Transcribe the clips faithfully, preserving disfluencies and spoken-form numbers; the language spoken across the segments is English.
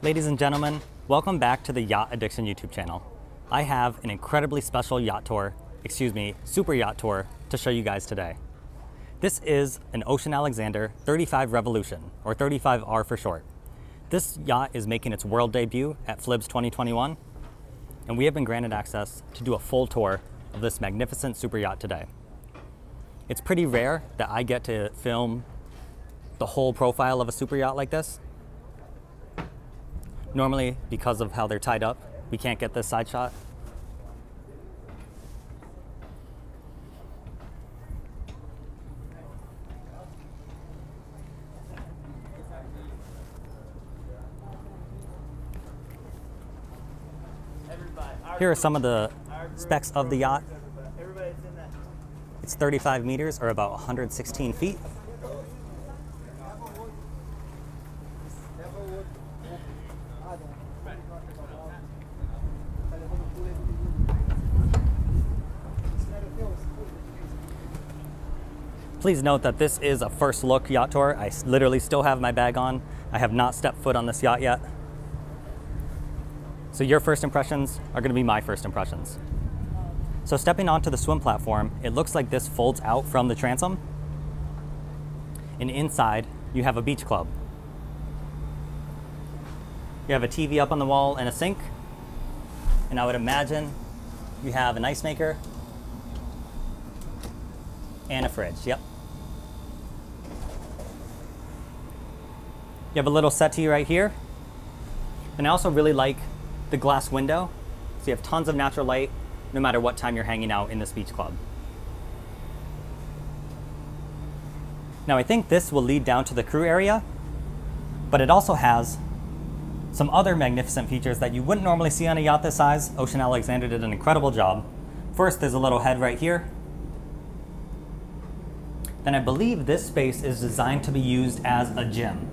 Ladies and gentlemen, welcome back to the Yacht Addiction YouTube channel. I have an incredibly special yacht tour, excuse me, super yacht tour to show you guys today. This is an Ocean Alexander thirty-five Revolution, or thirty-five R for short. This yacht is making its world debut at FLIBS twenty twenty-one, and we have been granted access to do a full tour of this magnificent super yacht today. It's pretty rare that I get to film the whole profile of a super yacht like this. Normally, because of how they're tied up, we can't get this side shot. Here are some of the specs of the yacht. It's thirty-five meters, or about one hundred sixteen feet. Please note that this is a first look yacht tour. I literally still have my bag on. I have not stepped foot on this yacht yet. So your first impressions are going to be my first impressions. So stepping onto the swim platform, it looks like this folds out from the transom. And inside, you have a beach club. You have a T V up on the wall and a sink. And I would imagine you have an ice maker and a fridge, yep. You have a little settee right here. And I also really like the glass window, so you have tons of natural light no matter what time you're hanging out in this beach club. Now I think this will lead down to the crew area, but it also has some other magnificent features that you wouldn't normally see on a yacht this size. Ocean Alexander did an incredible job. First, there's a little head right here. Then I believe this space is designed to be used as a gym.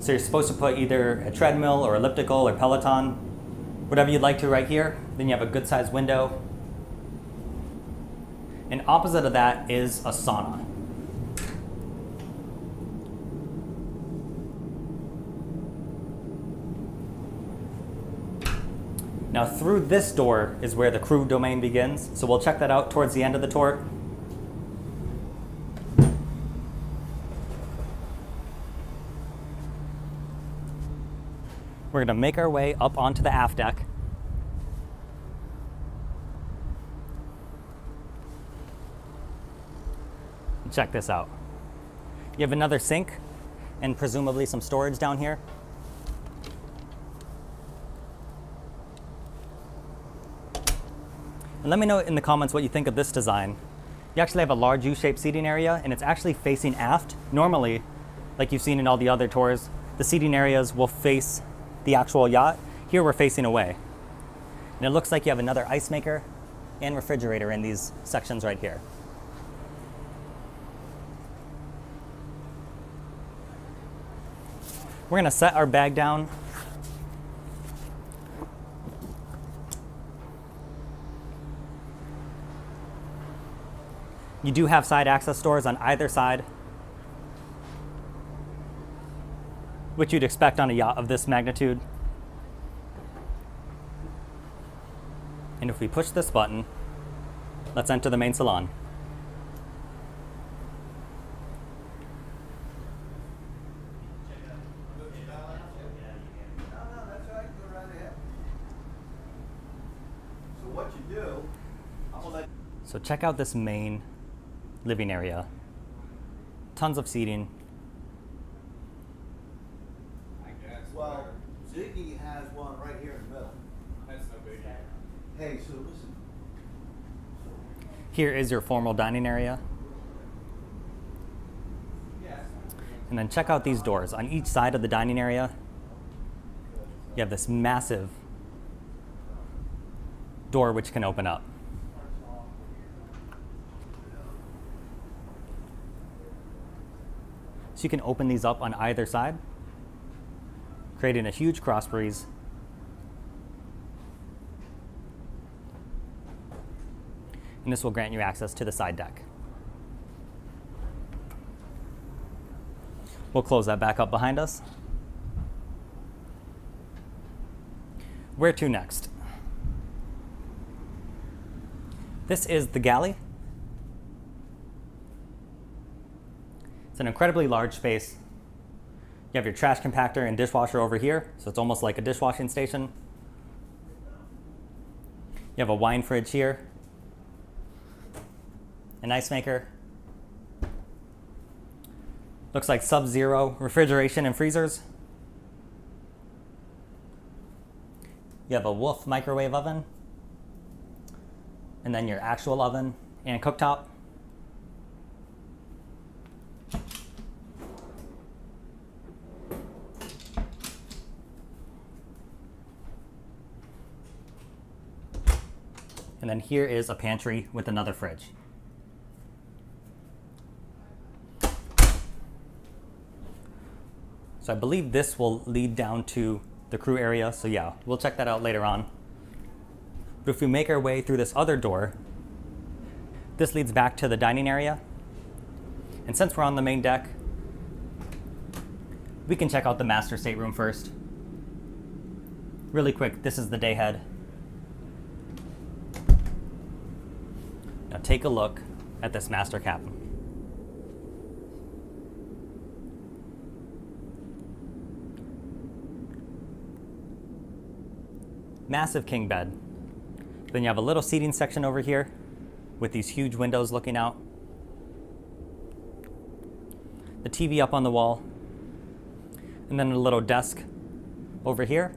So you're supposed to put either a treadmill or elliptical or Peloton, whatever you'd like to right here. Then you have a good sized window. And opposite of that is a sauna. Now through this door is where the crew domain begins. So we'll check that out towards the end of the tour. We're going to make our way up onto the aft deck. Check this out. You have another sink and presumably some storage down here. And let me know in the comments what you think of this design. You actually have a large U-shaped seating area, and it's actually facing aft. Normally, like you've seen in all the other tours, the seating areas will face the actual yacht. Here we're facing away. And it looks like you have another ice maker and refrigerator in these sections right here. We're going to set our bag down. You do have side access doors on either side, which you'd expect on a yacht of this magnitude. And if we push this button, let's enter the main salon. So check out this main living area. Tons of seating. Well, Ziggy has one right here in the middle. That's no big deal. Hey, so listen. Here is your formal dining area. And then check out these doors. On each side of the dining area, you have this massive door which can open up. So you can open these up on either side, creating a huge cross breeze. And this will grant you access to the side deck. We'll close that back up behind us. Where to next? This is the galley. It's an incredibly large space. You have your trash compactor and dishwasher over here, so it's almost like a dishwashing station. You have a wine fridge here, an ice maker. Looks like sub-zero refrigeration and freezers. You have a Wolf microwave oven, and then your actual oven and cooktop. And then here is a pantry with another fridge. So I believe this will lead down to the crew area. So yeah, we'll check that out later on. But if we make our way through this other door, this leads back to the dining area. And since we're on the main deck, we can check out the master stateroom first. Really quick, this is the day head. Now take a look at this master cabin. Massive king bed. Then you have a little seating section over here with these huge windows looking out. The T V up on the wall. And then a little desk over here.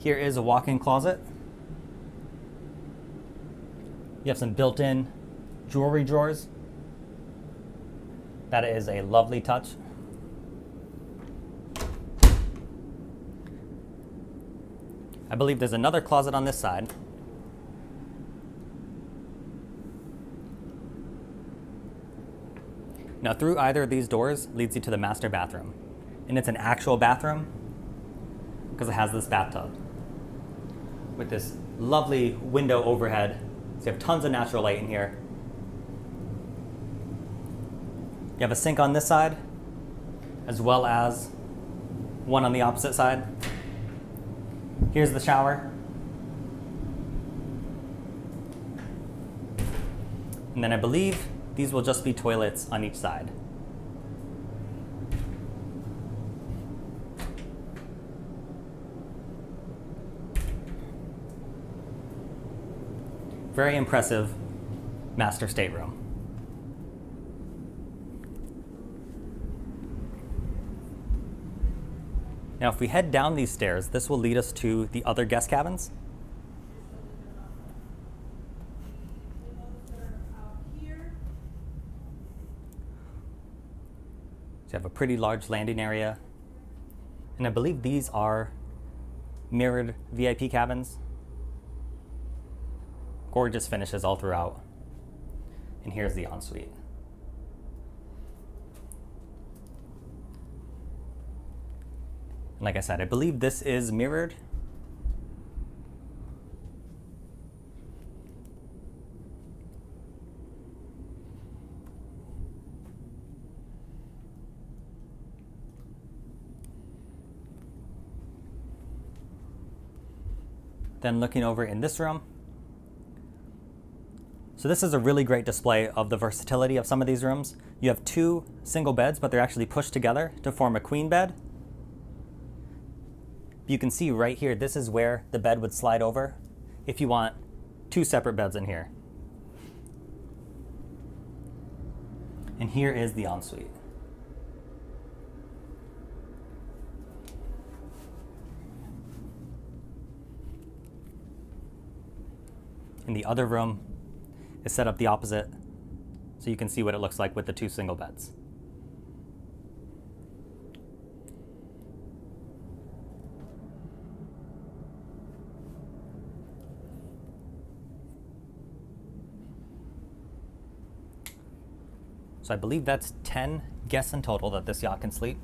Here is a walk-in closet. You have some built-in jewelry drawers. That is a lovely touch. I believe there's another closet on this side. Now through either of these doors leads you to the master bathroom. And it's an actual bathroom because it has this bathtub with this lovely window overhead. So you have tons of natural light in here. You have a sink on this side as well as one on the opposite side. Here's the shower. And then I believe these will just be toilets on each side. Very impressive master stateroom. Now, if we head down these stairs, this will lead us to the other guest cabins. So you have a pretty large landing area. And I believe these are mirrored V I P cabins. Gorgeous finishes all throughout. And here's the ensuite. Like I said, I believe this is mirrored. Then looking over in this room. So this is a really great display of the versatility of some of these rooms. You have two single beds, but they're actually pushed together to form a queen bed. You can see right here, this is where the bed would slide over if you want two separate beds in here. And here is the ensuite. And the other room is set up the opposite, so you can see what it looks like with the two single beds. So I believe that's ten guests in total that this yacht can sleep.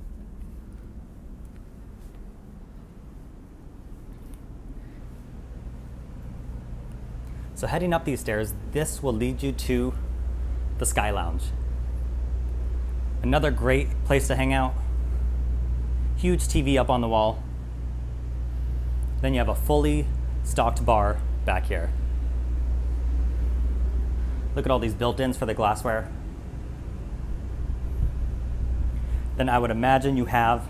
So heading up these stairs, this will lead you to the Sky Lounge. Another great place to hang out. huge T V up on the wall. Then you have a fully stocked bar back here. Look at all these built-ins for the glassware. Then I would imagine you have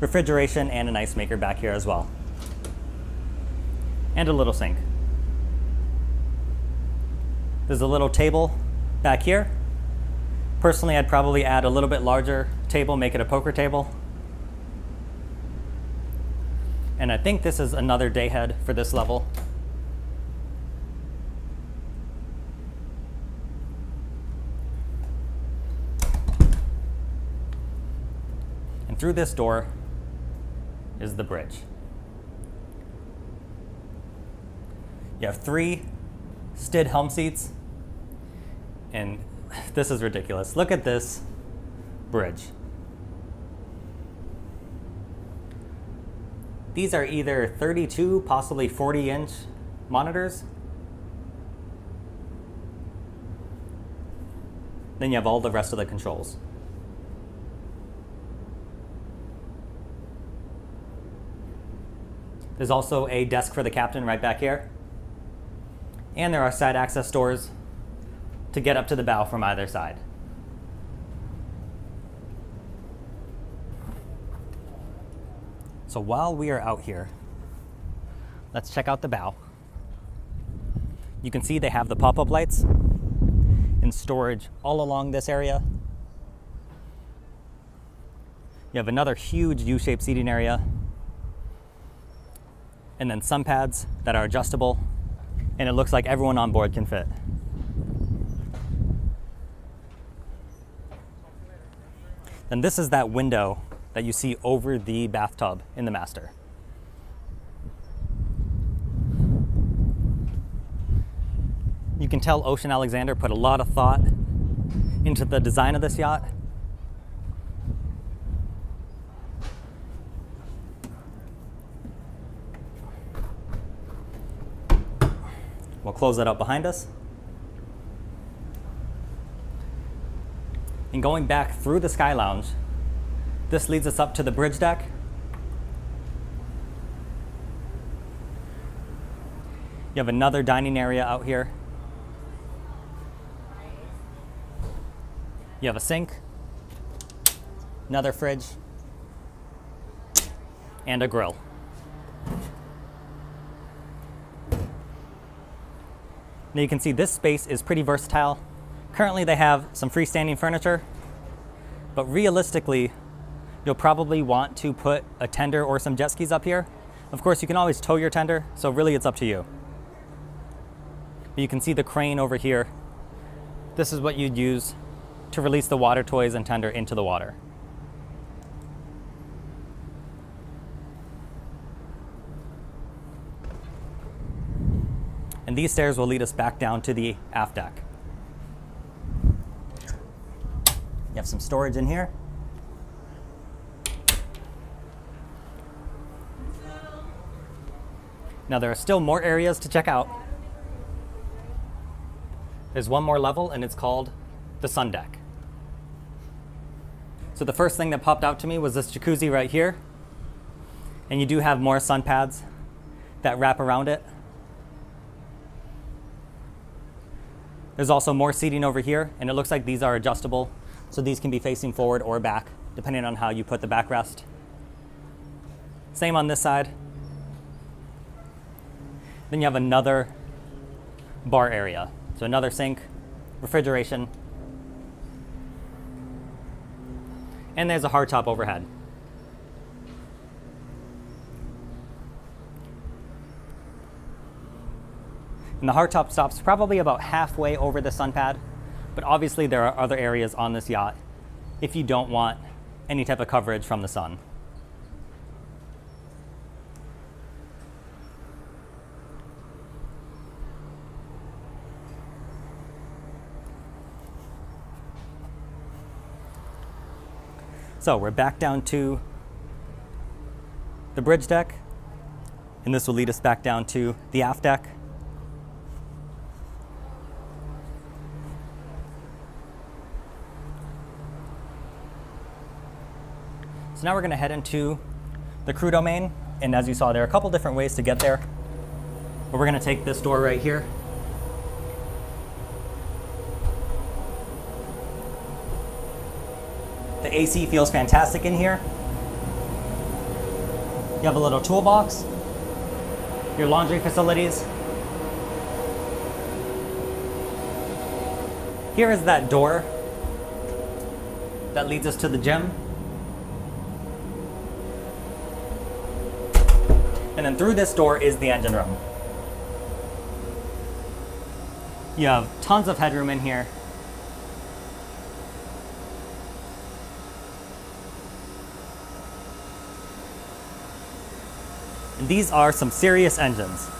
refrigeration and an ice maker back here as well. And a little sink. There's a little table back here. Personally, I'd probably add a little bit larger table, make it a poker table. And I think this is another day head for this level. And through this door is the bridge. You have three Stid Helm seats, and this is ridiculous. Look at this bridge. These are either thirty-two, possibly forty inch monitors. Then you have all the rest of the controls. There's also a desk for the captain right back here. And there are side access doors to get up to the bow from either side. So while we are out here, let's check out the bow. You can see they have the pop-up lights and storage all along this area. You have another huge U-shaped seating area, and then sun pads that are adjustable, and it looks like everyone on board can fit. Then this is that window that you see over the bathtub in the master. You can tell Ocean Alexander put a lot of thought into the design of this yacht. We'll close that up behind us. And going back through the Sky Lounge, this leads us up to the bridge deck. You have another dining area out here. You have a sink, another fridge, and a grill. Now you can see this space is pretty versatile. Currently they have some freestanding furniture, but realistically, you'll probably want to put a tender or some jet skis up here. Of course, you can always tow your tender, so really it's up to you. But you can see the crane over here. This is what you'd use to release the water toys and tender into the water. And these stairs will lead us back down to the aft deck. You have some storage in here. Now there are still more areas to check out. There's one more level, and it's called the sun deck. So the first thing that popped out to me was this jacuzzi right here. And you do have more sun pads that wrap around it. There's also more seating over here, and it looks like these are adjustable. So these can be facing forward or back, depending on how you put the backrest. Same on this side. Then you have another bar area. So another sink, refrigeration, and there's a hardtop overhead. And the hardtop stops probably about halfway over the sun pad, but obviously there are other areas on this yacht if you don't want any type of coverage from the sun. So we're back down to the bridge deck, and this will lead us back down to the aft deck. So So now we're going to head into the crew domain. And as you saw, there are a couple different ways to get there. But we're going to take this door right here. The A C feels fantastic in here. You have a little toolbox, your laundry facilities. Here is that door that leads us to the gym. And then through this door is the engine room. You have tons of headroom in here. And these are some serious engines.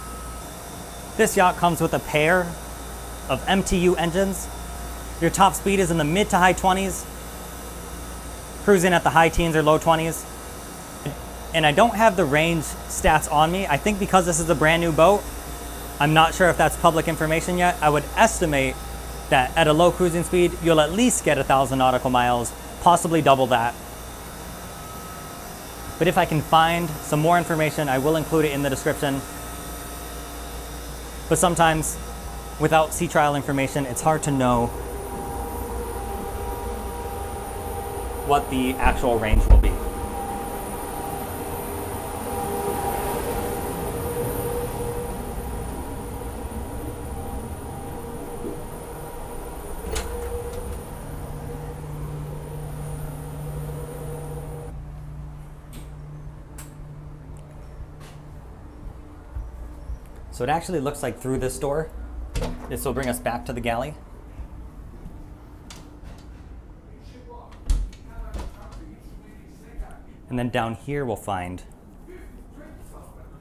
This yacht comes with a pair of M T U engines. Your top speed is in the mid to high twenties, cruising at the high teens or low twenties. And I don't have the range stats on me. I think because this is a brand new boat, I'm not sure if that's public information yet. I would estimate that at a low cruising speed, you'll at least get one thousand nautical miles, possibly double that. But if I can find some more information, I will include it in the description. But sometimes without sea trial information, it's hard to know what the actual range will be. So it actually looks like through this door, this will bring us back to the galley. And then down here we'll find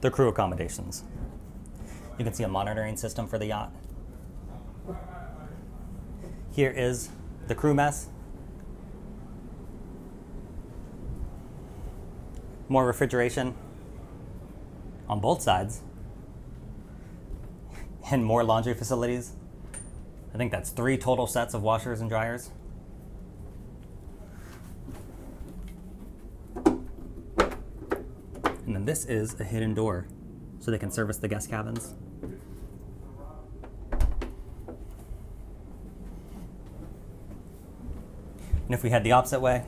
the crew accommodations. You can see a monitoring system for the yacht. Here is the crew mess. More refrigeration on both sides. And more laundry facilities. I think that's three total sets of washers and dryers. And then this is a hidden door so they can service the guest cabins. And if we head the opposite way,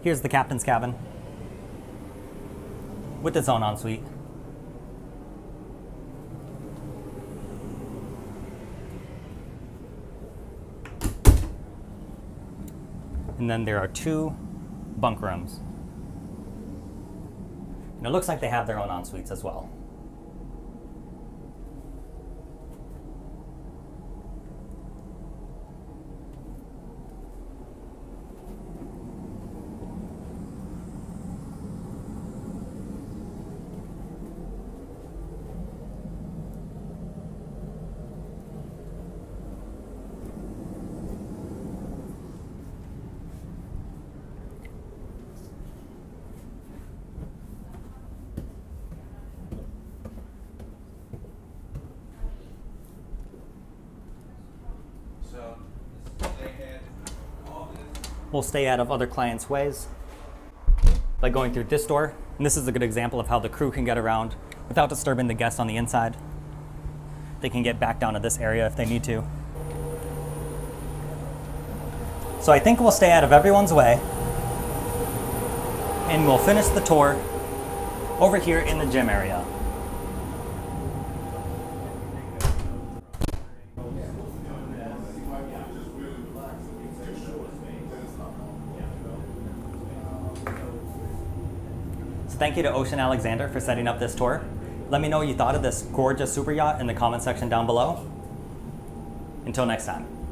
here's the captain's cabin with its own ensuite. And then there are two bunk rooms. And it looks like they have their own en-suites as well. We'll stay out of other clients' ways by going through this door. And this is a good example of how the crew can get around without disturbing the guests on the inside. They can get back down to this area if they need to. So I think we'll stay out of everyone's way and we'll finish the tour over here in the gym area. Thank you to Ocean Alexander for setting up this tour. Let me know what you thought of this gorgeous super yacht in the comment section down below. Until next time.